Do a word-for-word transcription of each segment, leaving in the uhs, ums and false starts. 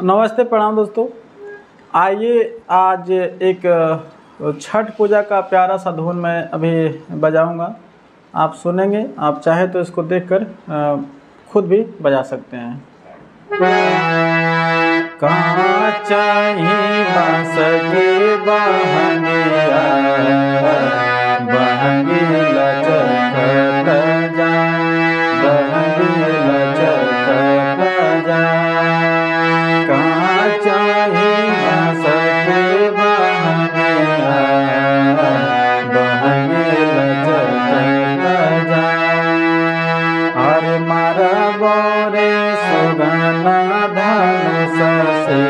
नमस्ते प्रणाम दोस्तों, आइए आज एक छठ पूजा का प्यारा सा धुन मैं अभी बजाऊंगा, आप सुनेंगे। आप चाहे तो इसको देखकर खुद भी बजा सकते हैं। काचाई बाँस के बहनिया बहनिया चलत जा बहनिया चलत जा काचाई बाँस के बहनिया बहनिया चलत जा हर मारा बोरे सुगना धन से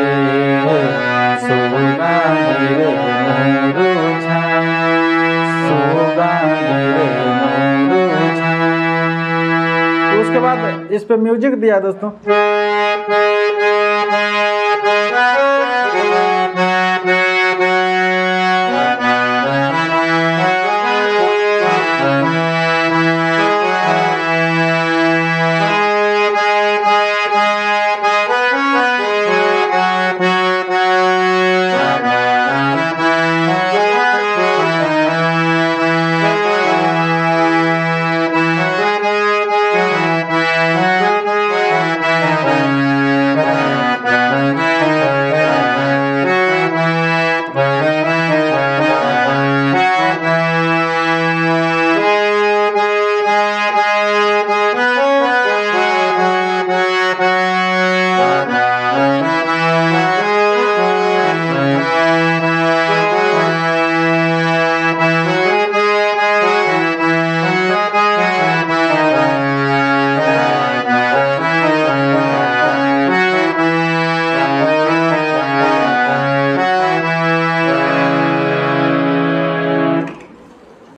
सुगना रुझा सुगना। उसके बाद इस पे म्यूजिक दिया दोस्तों।